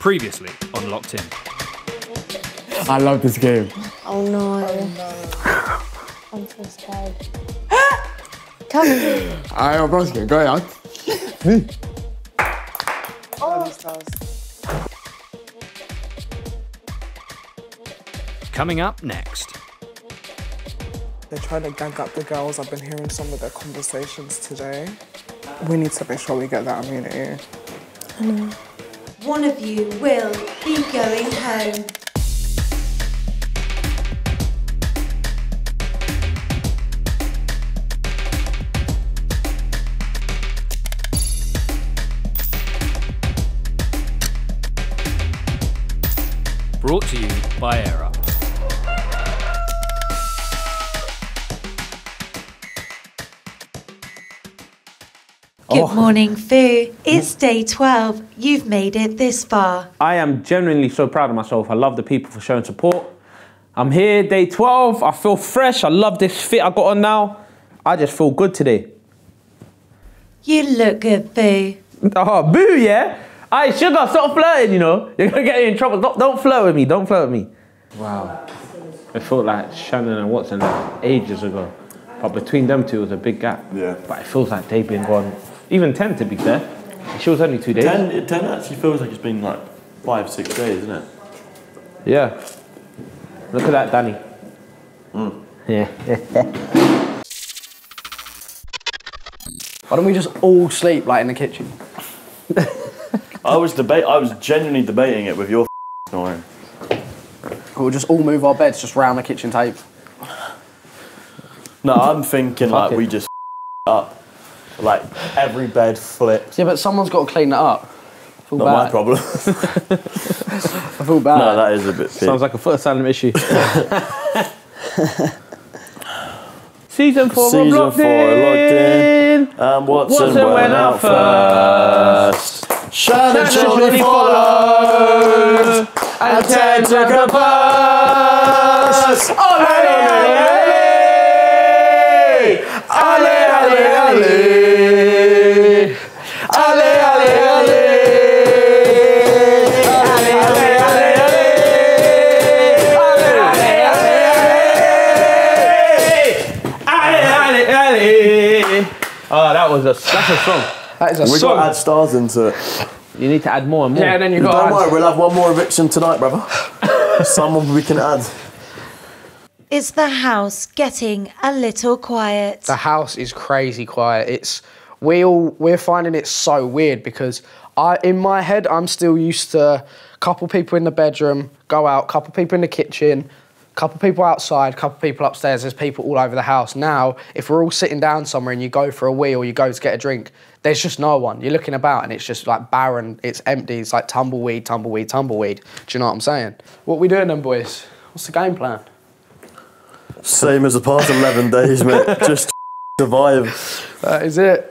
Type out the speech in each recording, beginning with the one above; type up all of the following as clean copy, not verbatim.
Previously on Locked In. I love this game. Oh no. Oh, no. I'm so scared. Come on. I'm going to go out. Oh. Coming up next. They're trying to gang up the girls. I've been hearing some of their conversations today. We need to make sure we get that immunity. I know. One of you will be going home. Brought to you by Air Up. Good morning, Fu. It's day 12. You've made it this far. I am genuinely so proud of myself. I love the people for showing support. I'm here, day 12. I feel fresh. I love this fit I got on now. I just feel good today. You look good, Fu. Oh, boo, yeah? Aye, sugar, stop flirting, you know. You're going to get in trouble. Don't flirt with me. Don't flirt with me. Wow. It felt like Shannon and Watson like, ages ago. But between them two, it was a big gap. Yeah. But it feels like they've been gone. Even 10, to be fair. She was only 2 days. 10 actually feels like it's been like 5, 6 days, isn't it? Yeah. Look at that, Danny. Mm. Yeah. Why don't we just all sleep like in the kitchen? I was genuinely debating it with your snoring. We'll just all move our beds just round the kitchen table. No, I'm thinking like we just up. Like, every bed flips. Yeah, but someone's got to clean that up. I feel bad. Not my problem. I feel bad. No, that is a bit sick. Sounds like a Foot Asylum issue. Season 4, Season Locked In. Locked In. And Watson went out first. Shannon shortly followed. And 10 took a bus. Oh, that's a song. That is a song. We've got to add stars into it. You need to add more and more. Yeah, and then you've got to. Don't worry, we'll have one more eviction tonight, brother. Someone we can add. Is the house getting a little quiet? The house is crazy quiet. We're finding it so weird because in my head, I'm still used to a couple people in the bedroom, go out, couple people in the kitchen, couple people outside, couple people upstairs, there's people all over the house. Now, if we're all sitting down somewhere and you go for a wee or you go to get a drink, there's just no one. You're looking about and it's just like barren, it's empty, it's like tumbleweed, tumbleweed, tumbleweed. Do you know what I'm saying? What we doing then, boys? What's the game plan? Same as the past 11 days, mate. Just survive. That is it.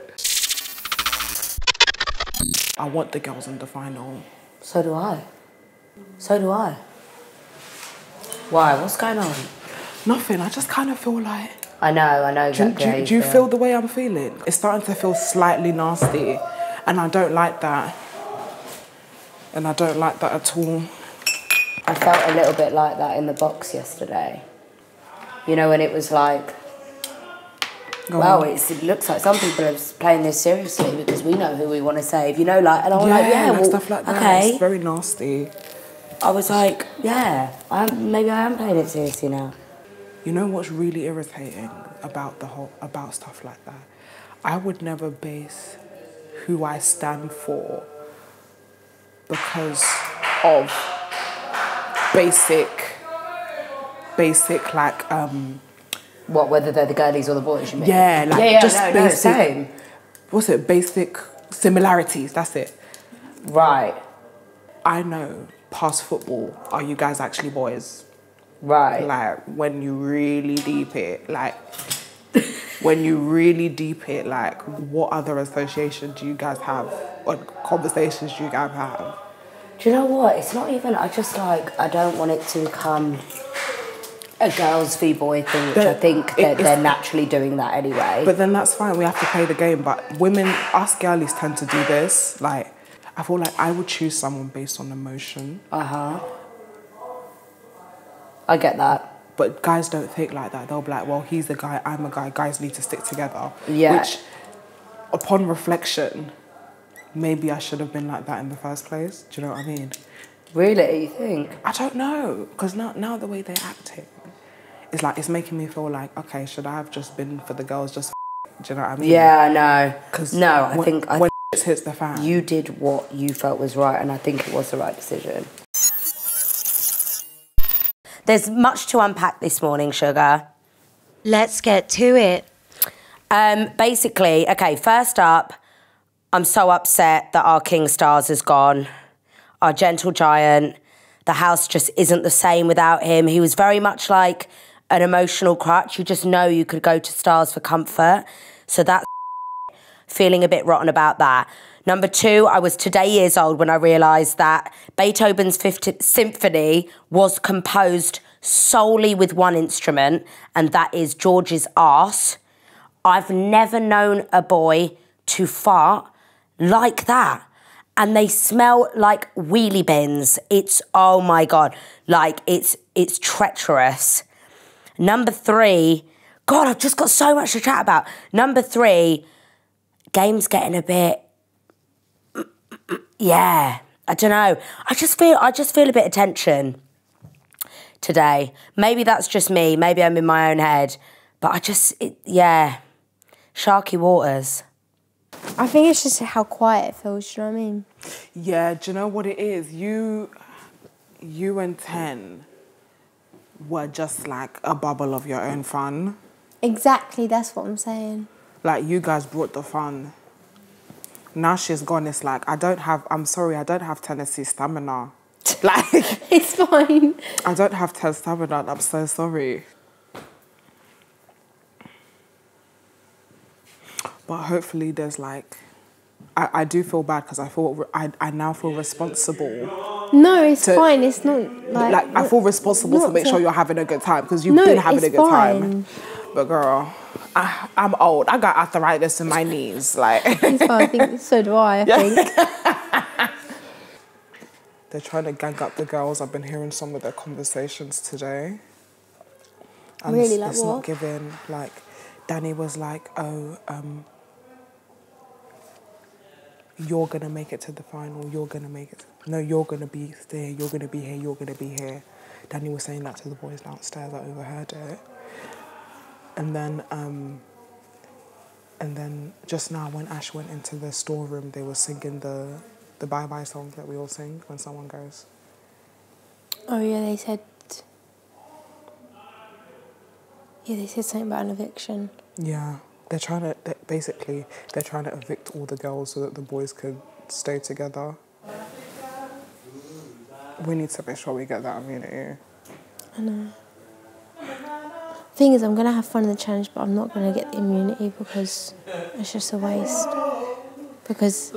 I want the girls in the final. So do I. So do I. Why? What's going on? Nothing. I just kind of feel like... I know exactly how you feel. Do you feel the way I'm feeling? It's starting to feel slightly nasty. And I don't like that. And I don't like that at all. I felt a little bit like that in the box yesterday. You know, when it was like... Wow, it looks like some people are playing this seriously because we know who we want to save. You know, like... And I was stuff like that. Okay. It's very nasty. I was like, yeah, maybe I am playing it seriously now. You know what's really irritating about about stuff like that? I would never base who I stand for because of basic like whether they're the girlies or the boys, you mean? Yeah, like basic. No, same. What's it? Basic similarities. That's it. Right. I know. Past football, are you guys actually boys? Right. Like, when you really deep it, like... like, what other association do you guys have? What conversations do you guys have? Do you know what? It's not even... I just, like, I don't want it to become a girls v boy thing, which I think that they're naturally doing that anyway. But then that's fine. We have to play the game. But women, us girlies tend to do this, like... I feel like I would choose someone based on emotion. I get that. But guys don't think like that. They'll be like, well, he's the guy, I'm a guy, guys need to stick together. Yeah. Which, upon reflection, maybe I should have been like that in the first place. Do you know what I mean? Really, you think? I don't know. Because now the way they're acting, it's like, it's making me feel like, okay, should I have just been for the girls just f***ing? Do you know what I mean? Yeah, no. Cause no, I think... when it hits the fan. You did what you felt was right, and I think it was the right decision. There's much to unpack this morning, sugar. Let's get to it. Basically, okay, first up, I'm so upset that our King Stars has gone. Our gentle giant. The house just isn't the same without him. He was very much like an emotional crutch. You just know you could go to Stars for comfort. So that's feeling a bit rotten about that. Number two, I was today years old when I realised that Beethoven's Fifth Symphony was composed solely with one instrument, and that is George's arse. I've never known a boy to fart like that. And they smell like wheelie bins. It's, oh my God, like it's treacherous. Number three, God, I've just got so much to chat about. Number three, game's getting a bit... Yeah, I don't know. I just feel a bit of tension today. Maybe that's just me. Maybe I'm in my own head. But I just, yeah, sharky waters. I think it's just how quiet it feels, do you know what I mean? Yeah, do you know what it is? You and Ten were just like a bubble of your own fun. Exactly, that's what I'm saying. Like, you guys brought the fun. Now she's gone, it's like, I'm sorry, I don't have Tennessee stamina. Like... It's fine. I don't have Tennessee stamina, I'm so sorry. But hopefully there's like... I do feel bad because I now feel responsible. No, it's fine, it's not like... Like, I feel responsible to make sure you're having a good time because you've been having a good time. But girl... I'm old. I got arthritis in my knees. Like, I think so do I. I think they're trying to gang up the girls. I've been hearing some of their conversations today. And really, like it's what? Not giving. Like, Danny was like, "Oh, you're gonna make it to the final. You're gonna make it. No, you're gonna be there. You're gonna be here. You're gonna be here." Danny was saying that to the boys downstairs. I overheard it. And then just now when Ash went into the storeroom, they were singing the bye-bye song that we all sing when someone goes. Oh, yeah, they said... Yeah, they said something about an eviction. Yeah, they're basically trying to evict all the girls so that the boys could stay together. We need to make sure we get that immunity. I know. Thing is, I'm going to have fun in the challenge, but I'm not going to get the immunity because it's just a waste. Because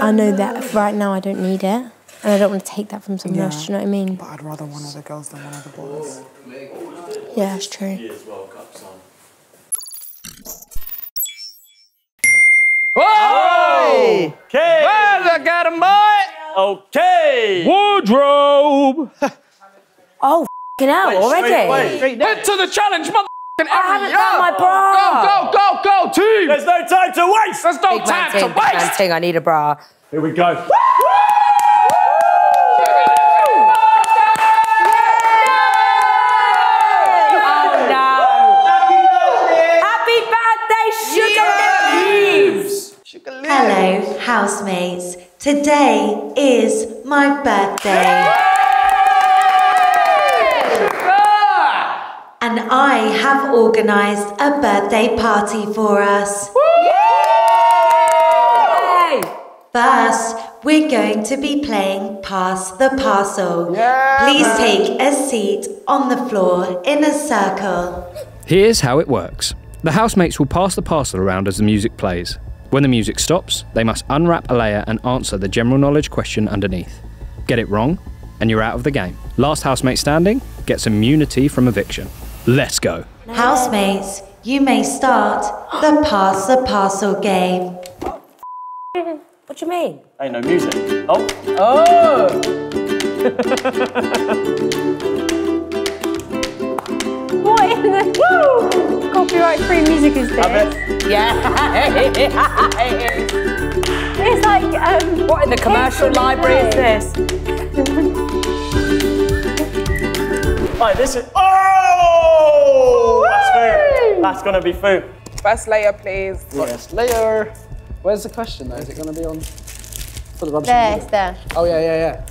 I know that right now I don't need it, and I don't want to take that from someone else, do you know what I mean? But I'd rather one of the girls than one of the boys. Yeah, that's true. Whoa! Okay! Well, I got him, boy! Okay! Wardrobe! Oh, wait, already? Straight went to the challenge, motherfucking Aaron. I haven't done my bra. Go, team. There's no time to waste. There's no time to waste. I need a bra. Here we go. Woo! Oh, no. Happy birthday, Sugar Leaves. Sugar Leaves. Hello, housemates. Today is my birthday. And I have organised a birthday party for us. Yay! First, we're going to be playing Pass the Parcel. Yeah. Please take a seat on the floor in a circle. Here's how it works. The housemates will pass the parcel around as the music plays. When the music stops, they must unwrap a layer and answer the general knowledge question underneath. Get it wrong, and you're out of the game. Last housemate standing gets immunity from eviction. Let's go. Housemates, you may start the Pass the Parcel game. Oh, What do you mean? Ain't no music. Oh. Oh! What in the... Woo! Copyright-free music is this? Yeah, it is. It's like... what in the commercial library is this? Right, this is... Oh! Woo! That's food. That's going to be food. First layer, please. First layer. Where's the question, though? Is it going to be on... Sort of there, it's there. Oh, yeah.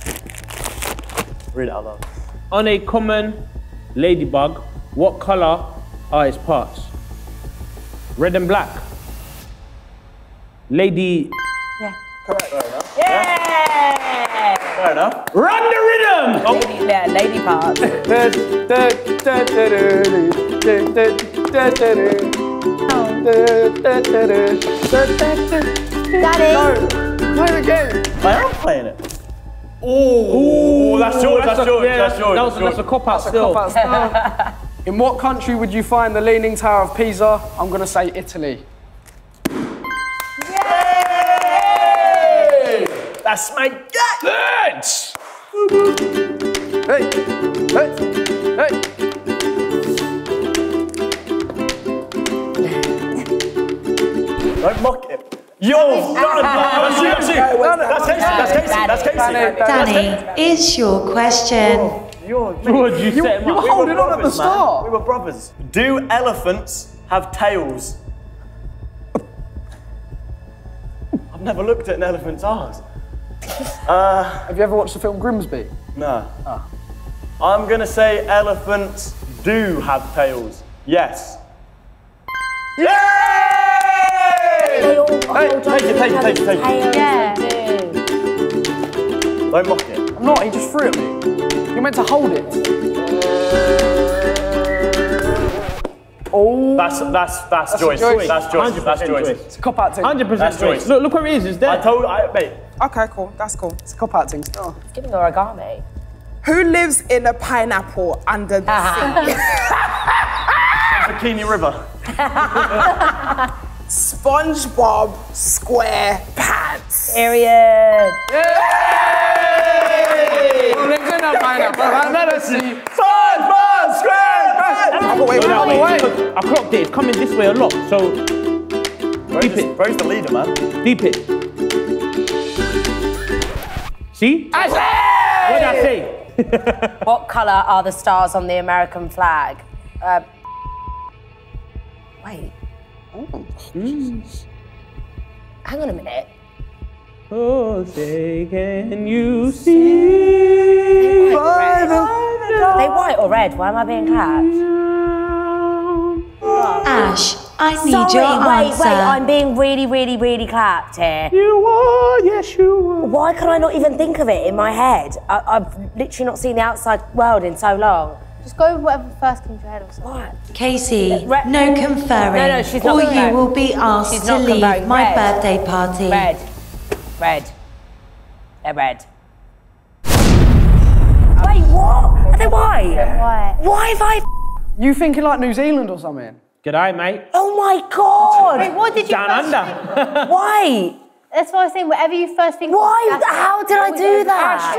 Read it out loud. On a common ladybug, what colour are its parts? Red and black. Lady... Yeah. Correct. Fair enough. Yeah! Fair enough. Run the rhythm! Oh. Lady, yeah, lady parts. Daddy! Play the game. I am playing it. Ooh, that's George, that's a cop-out still. In what country would you find the Leaning Tower of Pisa? I'm going to say Italy. Yay! That's my gut! Hey! Don't mock it. Yo, Danny, it's your question. George, you set him up. You were holding on at the start. We were brothers. Do elephants have tails? I've never looked at an elephant's eyes. Have you ever watched the film Grimsby? No. Oh. I'm going to say elephants do have tails. Yes. Yeah! Take it. Yeah. Don't mock it. I'm not, he just threw it at me. You're meant to hold it. Oh. That's Joyce. That's Joyce. It's a cop-out thing. 100% Joyce. Look where it is, it's there. Mate. Okay, cool, that's cool. It's a cop-out thing. Oh. It's giving origami. Who lives in a pineapple under the sea? Bikini River. SpongeBob Square Pants. Period. Yay! SpongeBob Square Pants! I clocked it, it's coming this way a lot, so... Bro's the leader, man. Deep it. See? I say! What did I say? What colour are the stars on the American flag? Wait. Hang on a minute. Oh, say can you see? Are they white or red? Why am I being clapped? Ash, I need your answer. Wait, I'm being really clapped here. You are, yes you are. Why can I not even think of it in my head? I've literally not seen the outside world in so long. Just go with whatever first comes to your head or something. What? Casey, no conferring. No, she's not conferring. Or you will be asked to leave my birthday party. Red. They're red. Wait, what? Are they white? They're white. Why have I... You thinking like New Zealand or something? G'day, mate. Oh my God! Wait, what did you think? Why? That's what I was saying, whatever you first think... Why? How did I do that?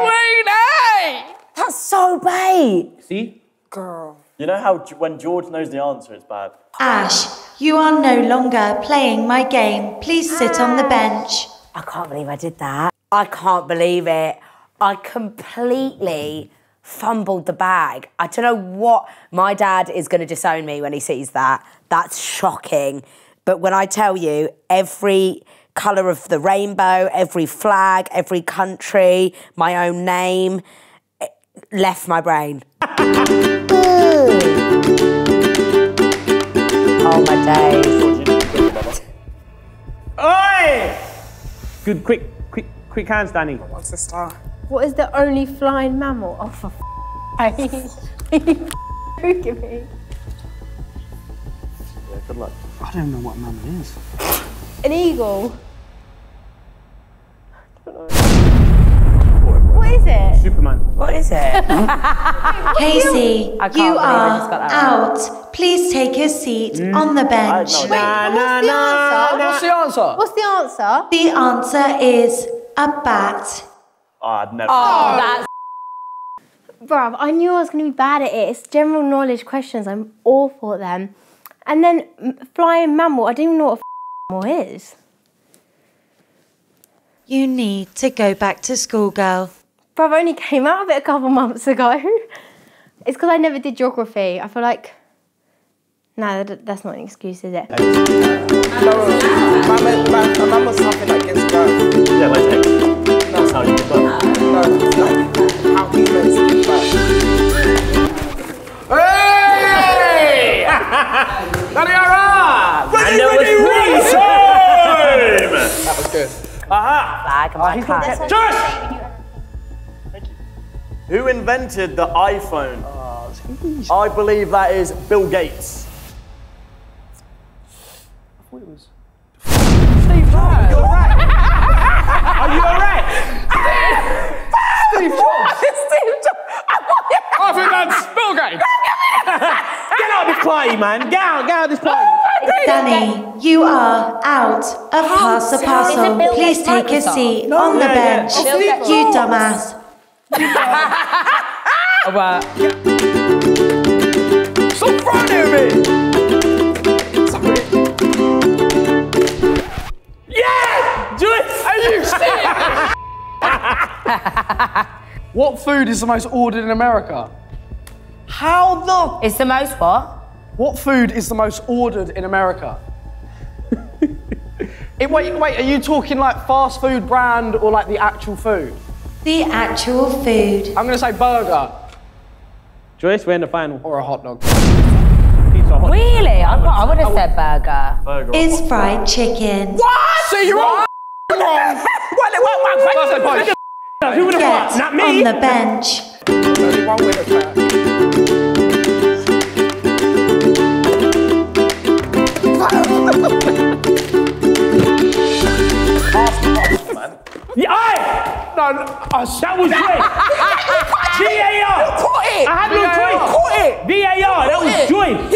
That's so bait! See? Girl. You know how when George knows the answer, it's bad. Ash, you are no longer playing my game. Please sit on the bench. I can't believe I did that. I can't believe it. I completely fumbled the bag. I don't know what... My dad is going to disown me when he sees that. That's shocking. But when I tell you, every colour of the rainbow, every flag, every country, my own name... left my brain. Oh my days. Oi! Good, quick hands, Danny. What's the star? What is the only flying mammal? Oh, for f***ing sake. Are you f***ing me? Yeah, good luck. I don't know what mammal is. An eagle? I don't know. What is it? Superman. What is it? Casey, you are out. Please take your seat on the bench. Wait, what's the answer? What's the answer? The answer is a bat. Oh, I'd never. Oh, that's. Bruv, I knew I was going to be bad at it. It's general knowledge questions. I'm awful at them. And then flying mammal. I don't even know what a mammal is. You need to go back to school, girl. Bruv, I only came out of it a couple months ago. It's because I never did geography. I feel like... No, that's not an excuse, is it? Mammal's something like it's girl. Yeah, that's how you do it. No, how humans do Hey! Nariara! Ready, That was good. Aha! Thank you. Who invented the iPhone? Oh, I believe that is Bill Gates. I thought it was... Steve Jobs! Are you alright? Are you alright? Steve Jobs! Steve Jobs! I think that's Bill Gates! Get out of this party, man! Get out of this party! Danny, you are out of Pass the Parcel. Please take your seat on the bench. You dumbass. Stop frowning at me! Yeah! Do it! Are you serious? What food is the most ordered in America? How the... It's the most what? What food is the most ordered in America? Wait, are you talking like fast food brand or like the actual food? The actual food. I'm gonna say burger. Joyce, we're in the final. Or a hot dog. Really? I would have said burger. It's fried chicken. What? So you're all wrong. Who would have won? Not me. On the bench. Only one winner. Yeah, that was Joyce. VAR. You caught it. I had no choice. You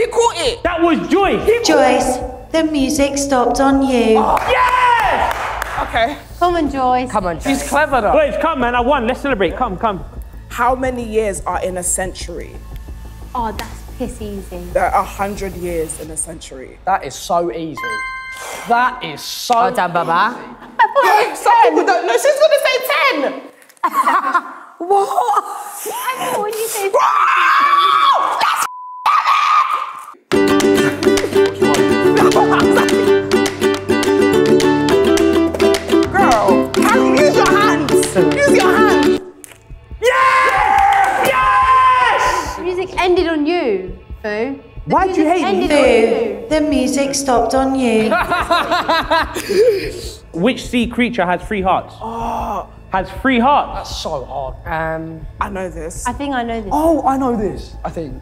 caught it. VAR. That was Joyce. He caught it. That was Joyce. Joyce, the music stopped on you. Oh. Yes. Okay. Come on, Joyce. Come on, Joyce. She's clever though. Joyce, come, man. I won. Let's celebrate. Come. How many years are in a century? Oh, that's piss easy. There are 100 years in a century. That is so easy. That is so well done, Baba. I thought it was 10. No, she's going to say 10. What? I thought when you say 10. That's it! Girl, can you use your hands? Use your hands. Yes! Yes! The music ended on you, Boo. Why do you hate me? Boo, the music stopped on you. Which sea creature has three hearts? Oh. Has three hearts? That's so hard. I know this. I think I know this. Oh, I know this, I think.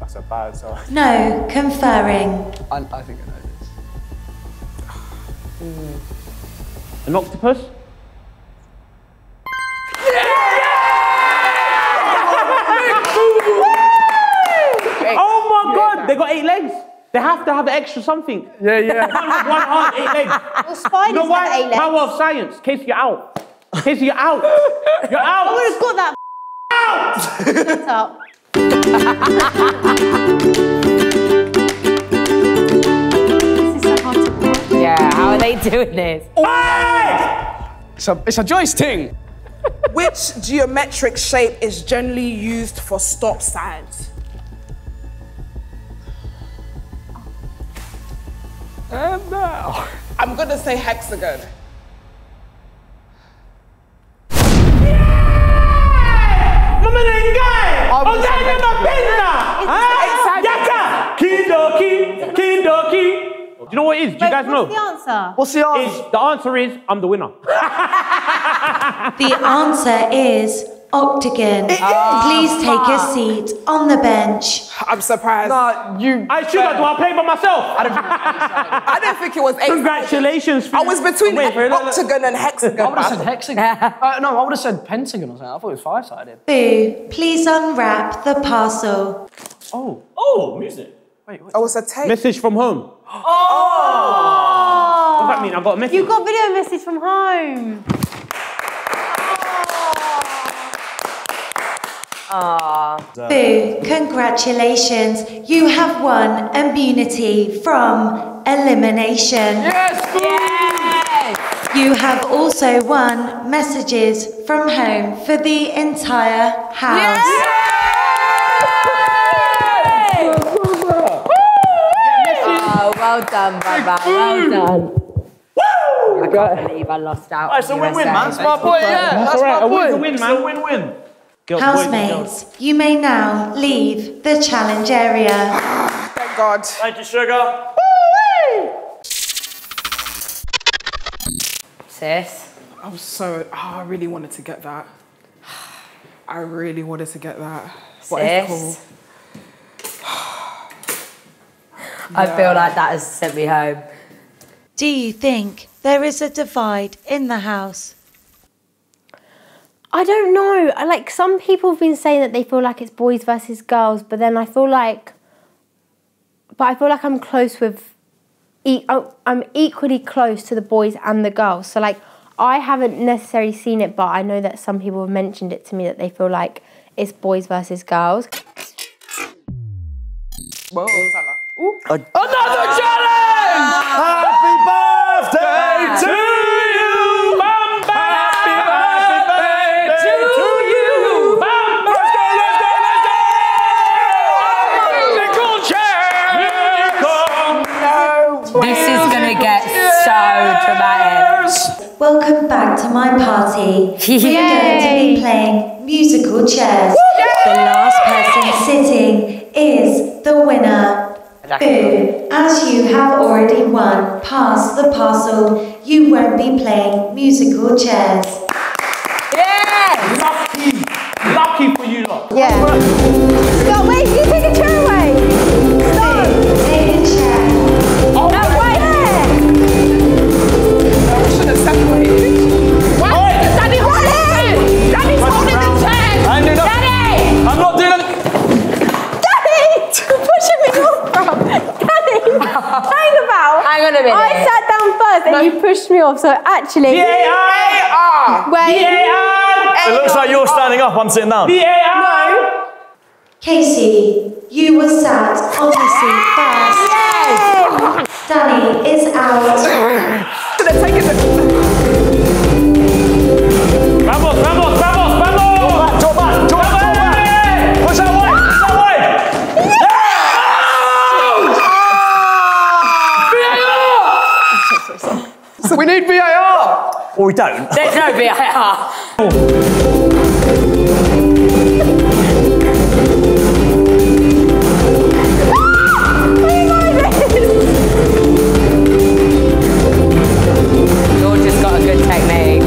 That's a bad song. No, conferring. I think I know this. An octopus? They got 8 legs. They have to have extra something. Yeah. One arm, 8 legs. Well, spiders have 8 legs. Power of science. Casey, you're out. Casey, you're out. You're out. I would have got that. Out. Shut up. This is so hard to watch. Yeah, how are they doing this? Oh! It's a Joyce thing. Which geometric shape is generally used for stop signs? And now... I'm going to say hexagon. Yeah! Kindoki! Do you know what it is? Do you guys know? What's the answer? What's the answer? The answer is, I'm the winner. The answer is octagon. Please take a seat on the bench. I'm surprised. Nah, you. I should have. Do I play by myself? I don't think it was. Congratulations. I was between octagon and hexagon. I would have said hexagon. No, I would have said pentagon or something. I thought it was five-sided. Boo! Please unwrap the parcel. Oh. Oh, music. Wait, wait. Oh, it's a tape. Message from home. Oh. What does that mean? I got a message. You got video message from home. Boo, congratulations. You have won immunity from elimination. Yes, boo! Yes. You have also won messages from home for the entire house. Yes. Yes. Well done, Baba. Well done. Woo! I can't believe I lost out. It's a win-win, man. That's my point. Yeah, that's my point. A win-win, man. Win-win. Housemates, you may now leave the challenge area. Thank God. Thank you, Sugar. Sis. I'm so, I really wanted to get that. I really wanted to get that. What is cool. I feel like that has sent me home. Do you think there is a divide in the house? I don't know. Like, some people have been saying that they feel like it's boys versus girls, but then I feel like, I'm close with, I'm equally close to the boys and the girls. So like, I haven't necessarily seen it, but I know that some people have mentioned it to me that they feel like it's boys versus girls. Whoa. Oh, another challenge! Happy birthday to you, Mamba! Dramatic. Welcome back to my party. We're going to be playing musical chairs. Yay! The last person sitting is the winner. Boo, as you have already won past the parcel, you won't be playing musical chairs. Yeah! Lucky! Lucky for you lot. Yeah. Stop, wait, you take a chair away. Stop! Boo, take a chair. Oh, no. I'm not doing anything! Daddy! You're pushing me off, bro! Daddy! Hang on a minute. I sat down first and you pushed me off, so actually... VAR! Wait. VAR! It looks like you're standing up, I'm sitting down. VAR! No. Casey, you were sat on the seat first. Yes! Danny is out. Vamos, vamos, vamos, vamos! Toma, toma! We need VAR! Or we don't. There's no VAR. You've just got a good technique.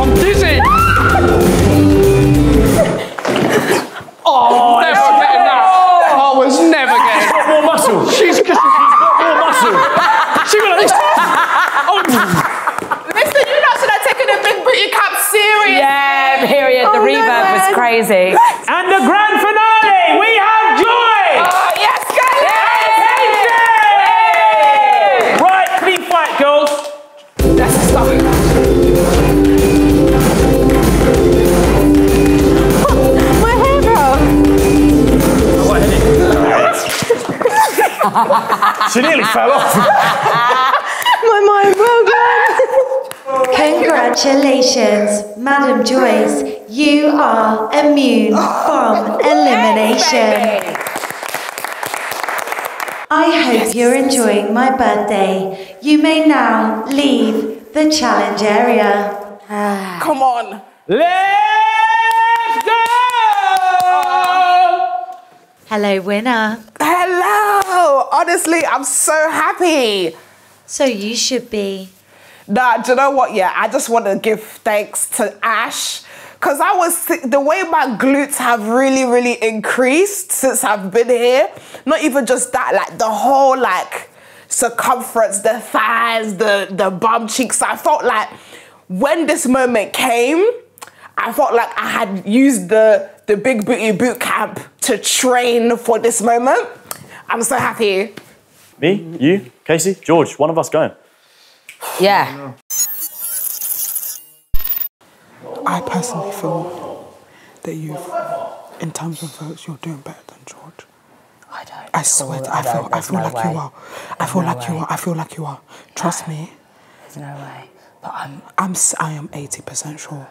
I'm dizzy! Oh, never getting that. I was never getting that. She's got more muscle. She's got more muscle. She went like this. Listen, you know, should have taken the big Britney cap serious. Yeah, period. The reverb was crazy. And the grand finale, we have Joy. Oh, yes, guys. Yes. Right, clean fight, girls. That's the stuff. My hair, bro. She nearly fell off. Congratulations, Madam Joyce. You are immune from elimination. I hope you're enjoying my birthday. You may now leave the challenge area. Come on. Let's go! Hello, winner. Hello. Honestly, I'm so happy. So you should be. Nah, do you know what? Yeah, I just want to give thanks to Ash because I was sick. The way my glutes have really, really increased since I've been here. Not even just that, like the whole like circumference, the thighs, the bum cheeks. I felt like when this moment came, I felt like I had used the Big Booty boot camp to train for this moment. I'm so happy. Me, you, Casey, George, one of us going. Yeah. I personally feel that you've, in terms of votes, you're doing better than George. I don't. I swear, I feel like you are. Trust me. There's no way. But I am 80% sure.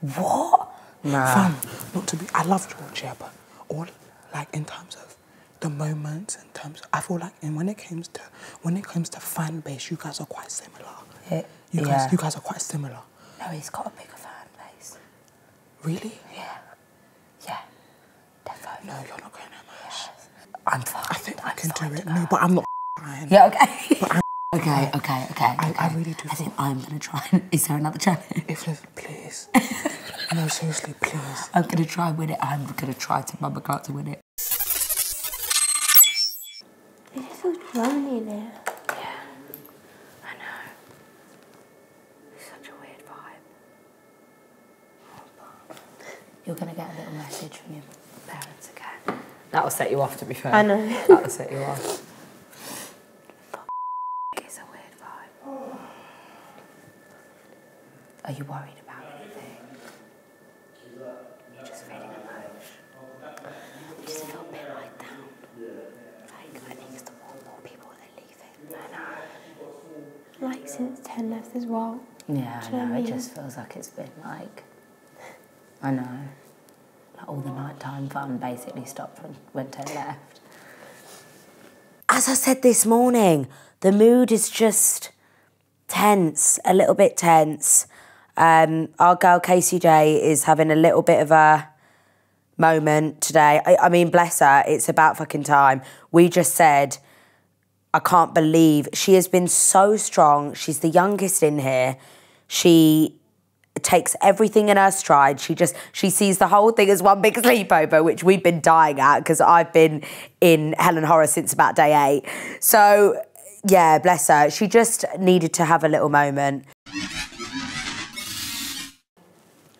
What? Nah. Fam, not to be. I love George, yeah, but all like in terms of the moments, in terms of, I feel like, and when it comes to fan base, you guys are quite similar. You guys are quite similar. No, he's got a bigger fan base. Really? Yeah. Yeah. Definitely. No, you're not going to match. Yes. I'm fine. I think I can do it. No, but I'm not. Yeah. Okay. But I'm Okay. I really do. I think I'm gonna try. Is there another challenge? Please. No, seriously, please. I'm gonna try and win it. I'm gonna try to mama can't to win it. It just feels lonely in here. Yeah, I know. It's such a weird vibe. Oh, you're gonna get a little message from your parents again. That'll set you off, to be fair. I know. That'll set you off. Are you worried about anything? You're just feeling alone. I just feel a bit like down. Like, I think it's the more people that leave it. I know. Like, since 10 left as well. Yeah, I know. It just feels like it's been like. I know. Like, all the nighttime fun basically stopped when 10 left. As I said this morning, the mood is just tense, a little bit tense. Our girl Casey J is having a little bit of a moment today. I mean, bless her, it's about fucking time. We just said, I can't believe she has been so strong. She's the youngest in here. She takes everything in her stride. She sees the whole thing as one big sleepover, which we've been dying at because I've been in hell and horror since about day 8. So yeah, bless her. She just needed to have a little moment.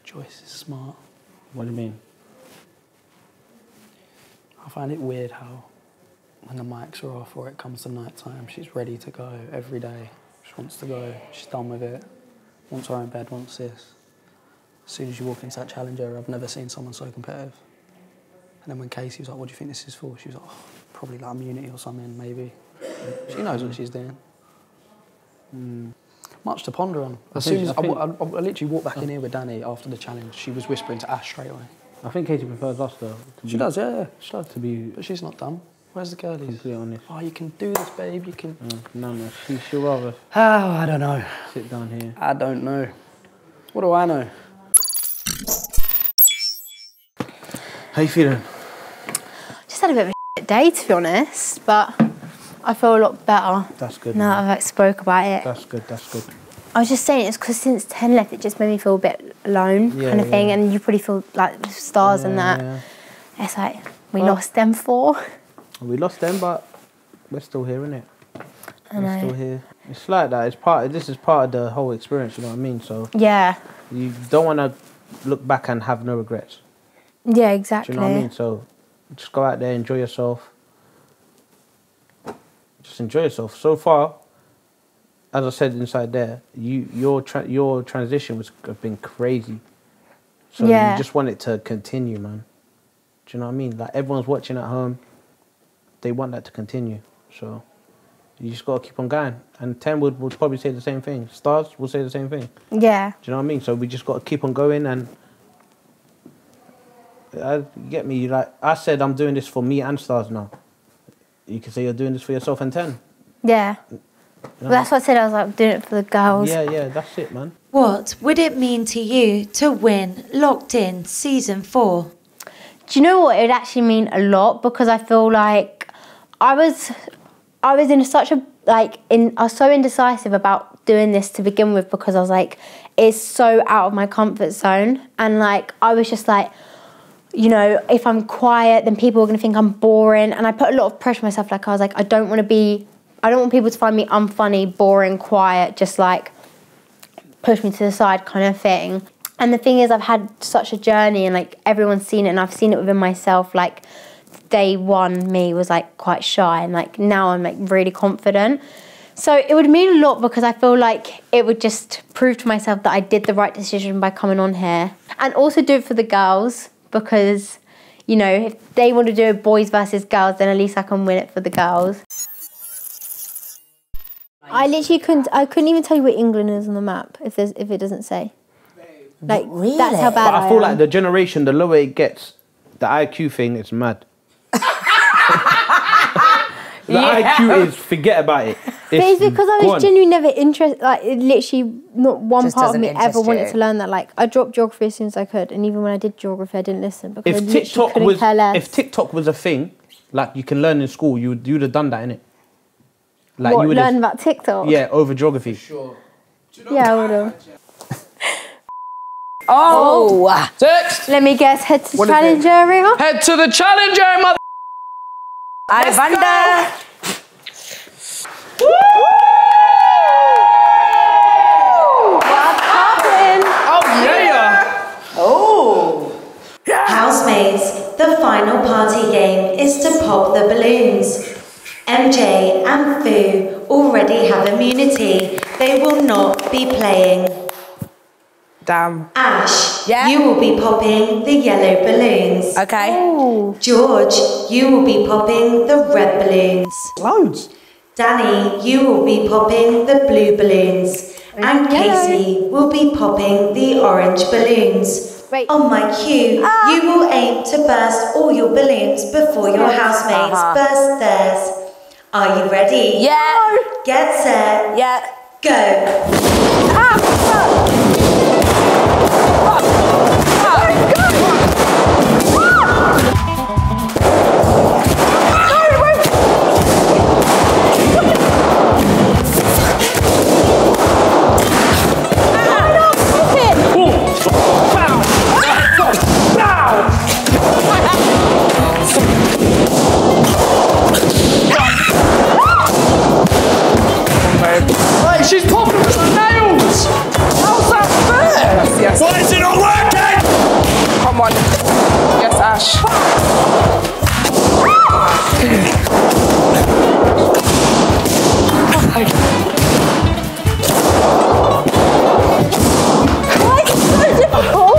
Joyce is smart. What do you mean? I find it weird how when the mics are off or it comes to night time, she's ready to go every day. She wants to go. She's done with it. Wants her own bed, wants this. As soon as you walk into that challenge area, I've never seen someone so competitive. And then when Casey was like, what do you think this is for? She was like, oh, probably like immunity or something, maybe. She knows what she's doing. Mm. Much to ponder on. As soon as I literally walked back in here with Danny after the challenge, she was whispering to Ash straight away. I think Katie prefers us though. She does, yeah. She does. To be, but she's not done. Where's the girlies? Completely honest. Oh, you can do this, babe. You can. No. She'll rather. Oh, I don't know. Sit down here. I don't know. What do I know? How you feeling? Just had a bit of a day, to be honest, but I feel a lot better. That's good. Now I've like spoke about it. That's good. I was just saying it's because since 10 left, it just made me feel a bit alone, yeah, kind of thing. And you probably feel like stars and that. Yeah. It's like we lost them 4. We lost them, but we're still here, innit? We're still here. It's like that. It's part. This is part of the whole experience. You know what I mean? So yeah, you don't want to look back and have no regrets. Yeah, exactly. Do you know what I mean? So just go out there, enjoy yourself. Just enjoy yourself. So far, as I said inside there, your transition was have been crazy. So you just want it to continue, man. Do you know what I mean? Like everyone's watching at home, they want that to continue. So you just gotta keep on going. And 10 would probably say the same thing. Stars will say the same thing. Yeah. Do you know what I mean? So we just gotta keep on going and get me. Like I said, I'm doing this for me and Stars now. You can say you're doing this for yourself and 10. Yeah. You know? Well, that's what I said. I was like, I'm doing it for the girls. Yeah, that's it, man. What would it mean to you to win Locked In Season 4? Do you know what? It would actually mean a lot because I feel like I was so indecisive about doing this to begin with because I was like, is so out of my comfort zone. And like, I was just like, you know, if I'm quiet, then people are gonna think I'm boring. And I put a lot of pressure on myself. Like, I was like, I don't want people to find me unfunny, boring, quiet, just like push me to the side kind of thing. And the thing is, I've had such a journey, and like everyone's seen it, and I've seen it within myself. Like, day one me was like quite shy, and like now I'm like really confident. So it would mean a lot, because I feel like it would just prove to myself that I did the right decision by coming on here. And also do it for the girls, because, you know, if they want to do boys versus girls, then at least I can win it for the girls. I literally couldn't even tell you where England is on the map if it doesn't say. Like, really? That's how bad I feel. Like, the generation, the lower it gets, the IQ thing is mad. The IQ is, forget about it. It's because I was genuinely never interested, like, literally not one part of me ever wanted to learn that. Like, I dropped geography as soon as I could, and even when I did geography, I didn't listen, because I literally couldn't care less. If TikTok was a thing, like, you can learn in school, you'd have done that, innit? Like, you would learn about TikTok? Yeah, over geography. Sure. Yeah, I would have. Oh! Text! Let me guess, head to the challenger, Rima? Head to the challenger, mother... Ivander! Woo! What's happening? Oh, yeah! Oh! Yeah. Housemates, the final party game is to pop the balloons. MJ and Fu already have immunity. They will not be playing. Damn. Ash, yeah, you will be popping the yellow balloons. Okay. Ooh. George, you will be popping the red balloons. Loads. Danny, you will be popping the blue balloons. And Casey will be popping the orange balloons. Wait. On my cue, you will aim to burst all your balloons before your housemates burst theirs. Are you ready? Yeah. Get set. Yeah. Go. She's popping with the nails! How's that fair? Yes. Why is it not working? Come on. Yes, Ash. Why is it so difficult?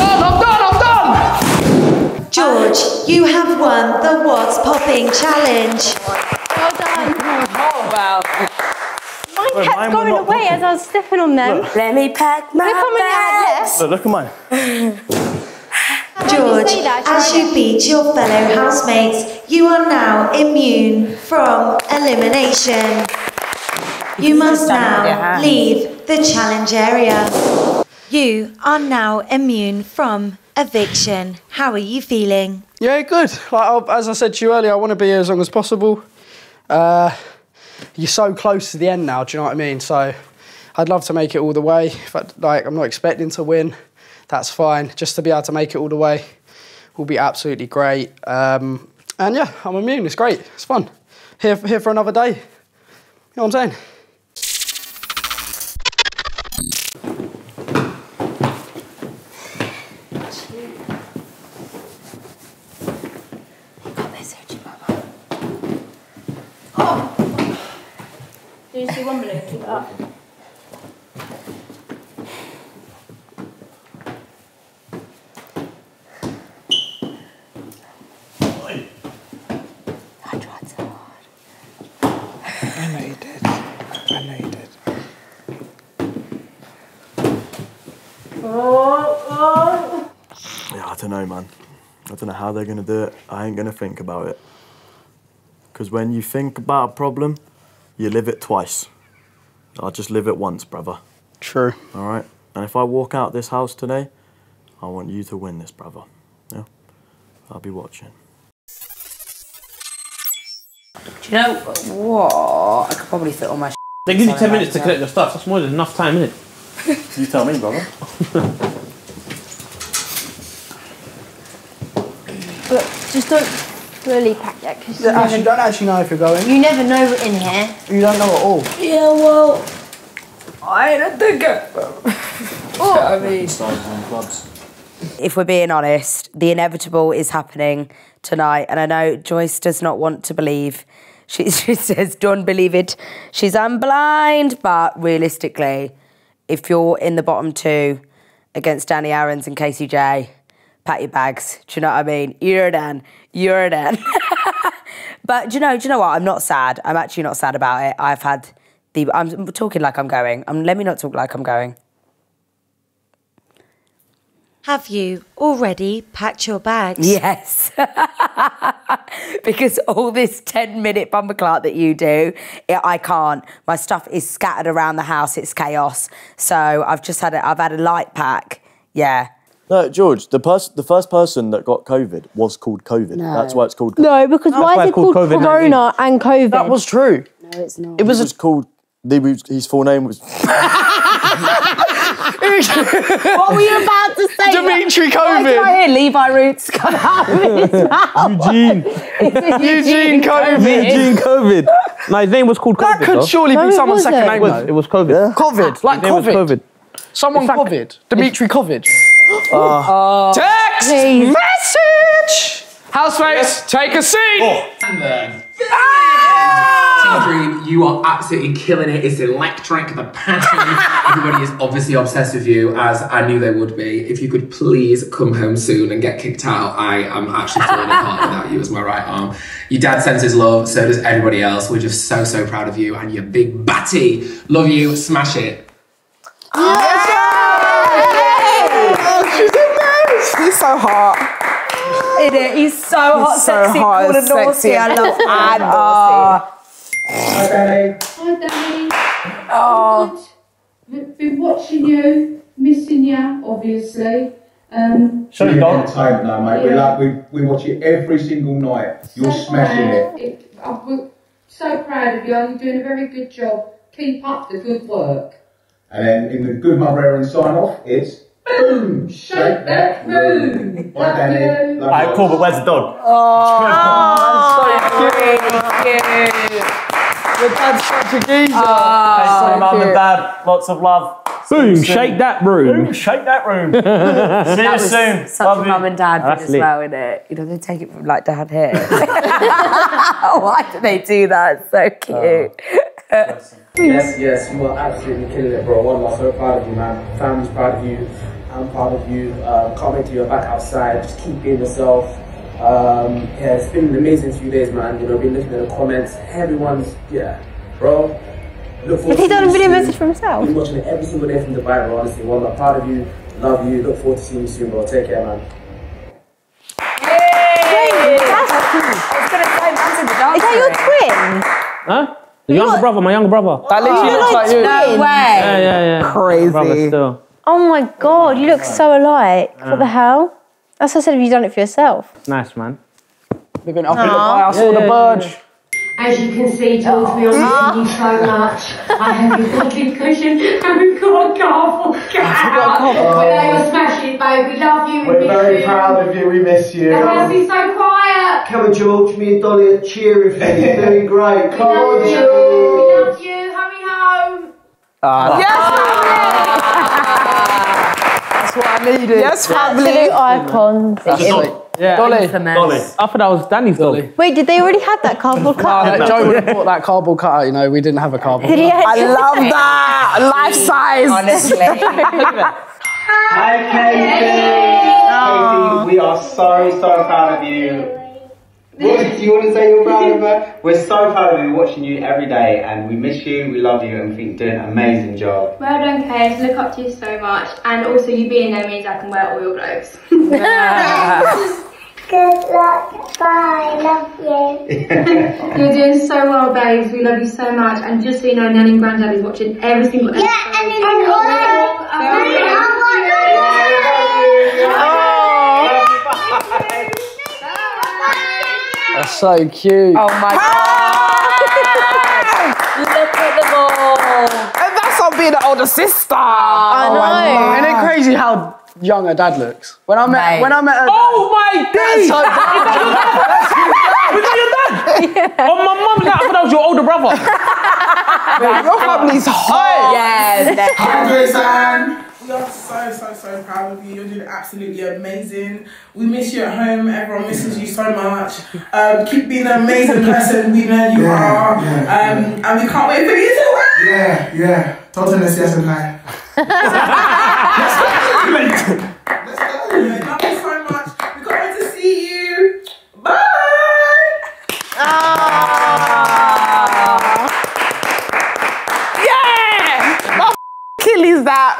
I'm done! George, you have won the What's Popping Challenge. Well done. Oh, wow. Mine kept going away as I was stepping on them. Look. Let me pack my bags. Look at mine. George, as you beat your fellow housemates, you are now immune from elimination. You must now leave the challenge area. You are now immune from eviction. How are you feeling? Yeah, good. Like, as I said to you earlier, I want to be here as long as possible. You're so close to the end now, do you know what I mean? So I'd love to make it all the way. But, like, I'm not expecting to win. That's fine. Just to be able to make it all the way will be absolutely great. And, yeah, I'm immune. It's great. It's fun. Here for another day. You know what I'm saying? You see one balloon, keep it up. Oi. I tried so hard. I know you did. I know you did. Oh, oh. Yeah, I don't know, man. I don't know how they're going to do it. I ain't going to think about it. Because when you think about a problem, you live it twice. I'll just live it once, brother. True. All right? And if I walk out this house today, I want you to win this, brother. Yeah? I'll be watching. Do you know what? I could probably fit all my shit. They give you 10 minutes to collect your stuff. That's more than enough time, isn't it? You tell me, brother. But just don't really pack that because you don't actually know if you're going. You never know in here. You don't know at all. Yeah, well, I don't think it. Oh, I mean, if we're being honest, the inevitable is happening tonight, and I know Joyce does not want to believe. She says, "Don't believe it." She's I'm blind, but realistically, if you're in the bottom two against Danny Aarons and KCJ, pack your bags. Do you know what I mean? You're done. You're done. But do you know what? I'm not sad. I'm actually not sad about it. I've had the. I'm talking like I'm going. Let me not talk like I'm going. Have you already packed your bags? Yes. Because all this 10-minute bumper clock that you do, I can't. My stuff is scattered around the house. It's chaos. So I've just had it. I've had a light pack. Yeah. No, George, the first person that got COVID was called COVID. No. That's why it's called COVID. No, because why is it called Corona and COVID? That was true. No, it's not. It was just called... his full name was... What were you about to say? Dimitri COVID. Right here, Levi Roots come out of his mouth. Eugene. Eugene COVID. Eugene COVID. No, his name was called COVID. That could surely be someone's second name. It was COVID. Yeah. COVID, like COVID. Someone COVID. Dimitri COVID. Text message. Housemates, take a seat. And then. Team Dream, you are absolutely killing it. It's electric. The passion. Everybody is obviously obsessed with you, as I knew they would be. If you could please come home soon and get kicked out, I am actually falling apart without you as my right arm. Your dad sends his love. So does everybody else. We're just so so proud of you and your big batty. Love you. Smash it. Yes. He's so hot. Isn't it? He's so hot, sexy, cool and naughty. I love that. Hi, Danny. Hi, Danny. Oh. Been watching you, missing you, obviously. Shut it down. Time now, mate. Yeah. We watch it every single night. You're so smashing it. I'm so proud of you. You're doing a very good job. Keep up the good work. And then in the good mother errand sign off, it's... Boom! Shake that room! Bye, Danny. Alright, cool, but where's the dog? Oh, thank you. Your dad's such a geezer. Oh, hey, so mum and dad, lots of love. Boom! Shake that room. Boom! Shake that room. See you soon. Such mum and dad as well, isn't it? You know they take it from like dad here. Why do they do that? So cute. Yes, yes, you are absolutely killing it, bro. One love, so proud of you, man. Family's proud of you. I'm proud of you. Can't wait till you're back outside. Just keep being yourself. Yeah, it's been an amazing few days, man. You know, been looking at the comments. Everyone's, yeah, bro. Look forward to seeing you soon. Has he done a video message for himself? Been watching it every single day from Dubai, bro. Honestly, one love, proud of you. Love you. Look forward to seeing you soon, bro. Take care, man. Yay! That's good. Is that your twin? Huh? The younger brother, my younger brother. That literally looks like you. No way. Yeah, yeah, yeah. Crazy. Still. Oh my God, you look so alike. What the hell? That's what I said, have you done it for yourself? Nice, man. We're going up and look, I saw the bird. As you can see, George, we are missing you so much. I have a fucking cushion and we've got a car for out. We know you're smashing, babe. We love you. We're very proud of you. We miss you. The house is so quiet. Come on, George. Me and Dolly are cheering for you. You're doing great. Come on, George. We love you. Hurry home. Yes, that's what I needed. Yes, family icons. That's yeah, Dolly. Dolly. I thought that was Danny's Dolly. Wait, did they already have that cardboard cutout? No, Joe would have bought that cardboard cutout, you know, we didn't have a cardboard cutout. I love that! Life size! Honestly. Hi, Casey. Casey, we are so, so proud of you. What, do you want to say you're proud of her? We're so proud of you, watching you every day, and we miss you, we love you, and we think you're doing an amazing job. Well done, Kate. Look up to you so much, and also you being there means I can wear all your clothes. Good luck, bye, love you. You're doing so well, babes, we love you so much, and just so you know, Nanny and Granddad is watching every single episode. Yeah, and all I love you. That's so cute. Oh my God. being an older sister. I know. Isn't it crazy how young her dad looks? When I met her dad, oh my days! Was that your dad? Yeah. On my mum's dad, I thought I was your older brother. Mate, your family's hot. Yes. Hi, we are so proud of you. You're doing absolutely amazing. We miss you at home. Everyone misses you so much. Keep being an amazing person. We know you are. And we can't wait for you to work. Yeah. Totally miss you tonight. Let's go. Thank you so much. We can't wait to see you. Bye. Is that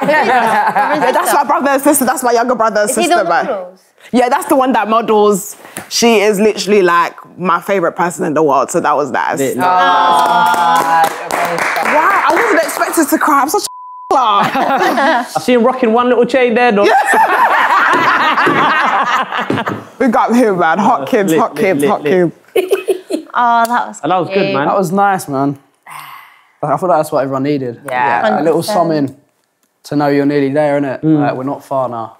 that's my brother and sister, that's my younger brother and sister, man. Yeah, that's the one that models. She is literally like my favourite person in the world, so that was nice. Aww. Wow, I wasn't expected to cry, I'm such a I see him rocking one little chain there, though. We got him, man, hot kids. Oh, that was good, man. That was nice, man. I thought that's what everyone needed. Yeah. A little something to know you're nearly there, innit? Like, we're not far now.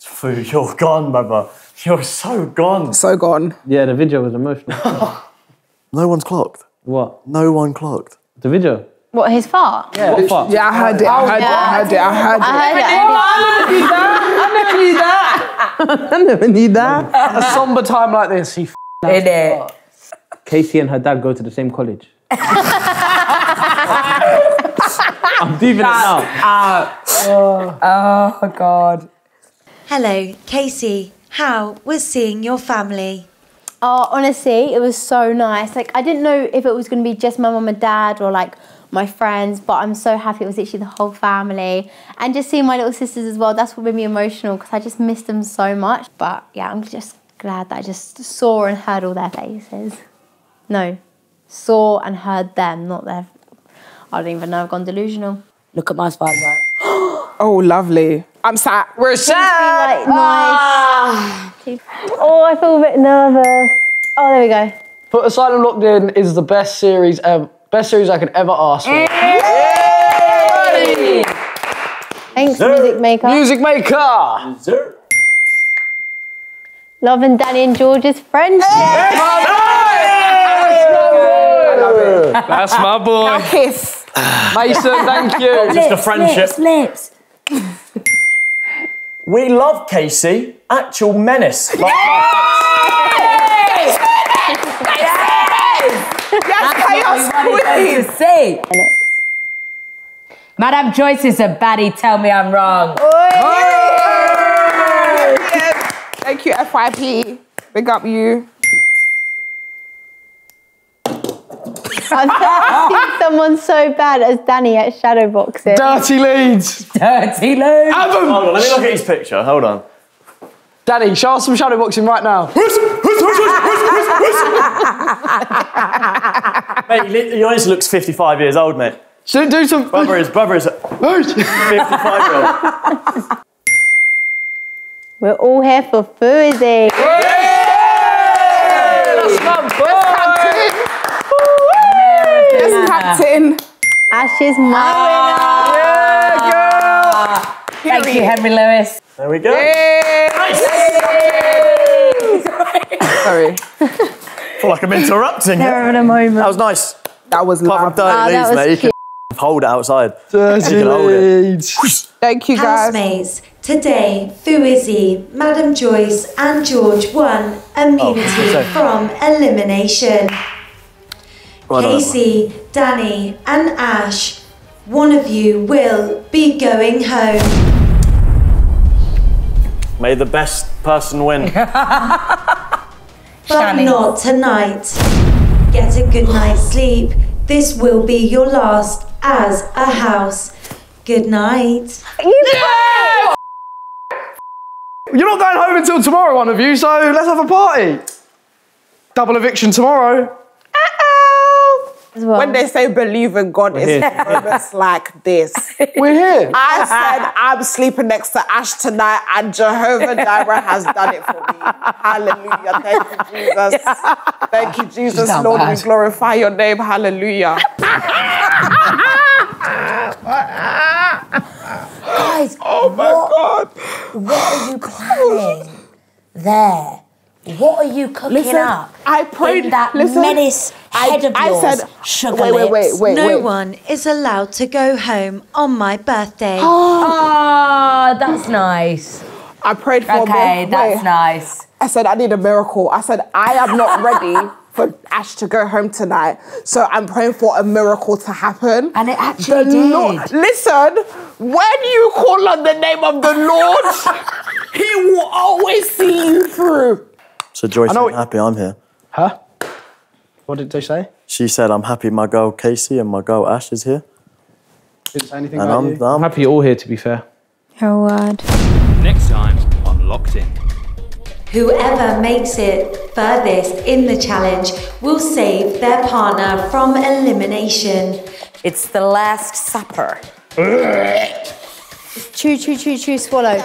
Food, you're gone, brother. You're so gone. So gone. Yeah, the video was emotional. No one's clocked. What? No one clocked. The video? What, his fart? Yeah, what fart? Yeah, I heard it. I never knew that. At a somber time like this, he did it. Casey and her dad go to the same college. I'm deep in it now. Oh, God. Hello, Casey. How was seeing your family? Oh, honestly, it was so nice. Like, I didn't know if it was going to be just my mum and dad or, like, my friends, but I'm so happy it was literally the whole family. And just seeing my little sisters as well, that's what made me emotional because I just missed them so much. But, yeah, I'm just glad that I just saw and heard all their faces. No, saw and heard them, not their... I don't even know, I've gone delusional. Look at my spider. Oh, lovely. I'm sad. We're sad. Like, nice. Oh, I feel a bit nervous. Oh, there we go. Foot Asylum Locked In is the best series ever. Best series I could ever ask for. Yay! Thanks, Music Maker. Music Maker. Sir. Love and Danny and George's friendship. That's my boy. Now kiss. Mason, thank you. Lips, just a friendship. Lips. We love Casey. Actual menace. Like yes! Yes, chaos queen. Madame Joyce is a baddie. Tell me I'm wrong. Thank you, FYP. Big up you. I've never seen someone so bad as Danny at shadowboxing. Dirty Leeds. Dirty Leeds. Hold on, let me look at his picture. Hold on. Danny, show us some shadowboxing right now. Mate, he honestly looks 55 years old, mate. Should do some... Brother is 55 years old. We're all here for Fuzi. Captain. Ashes, my winner. Yeah, girl. Thank you, Henry Lewis. There we go. Yay. Nice. Yay. Sorry. I feel like I'm interrupting. There in a moment. That was nice. That was lovely. Dirty Leeds, mate. You can hold it outside. Dirty Leeds. Thank you, guys. Housemates, today, Fuizzi, Madam Joyce, and George won immunity from elimination. Casey, Danny and Ash, one of you will be going home. May the best person win. But not tonight. Get a good night's sleep. This will be your last as a house. Good night. Yeah! You're not going home until tomorrow, one of you, so let's have a party. Double eviction tomorrow. Well. When they say believe in God, it's like this. We're here. I said I'm sleeping next to Ash tonight and Jehovah Jireh has done it for me. Hallelujah. Thank you, Jesus. Thank you, Jesus. Lord, we glorify your name. Hallelujah. Oh my God. What are you planning there? What are you cooking up? I prayed in that menace head of yours. I said, sugar lips. No one is allowed to go home on my birthday. Oh, that's nice. I prayed for a miracle. Okay, that's nice. I said, I need a miracle. I said, I am not ready for Ash to go home tonight. So I'm praying for a miracle to happen. And it actually did. Listen, when you call on the name of the Lord, he will always see you through. So Joyce said, happy I'm here. Huh? What did they say? She said, I'm happy my girl Casey and my girl Ash is here. Didn't say anything about you. I'm happy you're all here, to be fair. Oh, word. Next time on Locked In. Whoever makes it furthest in the challenge will save their partner from elimination. It's the last supper. Chew, chew, chew, chew, swallow.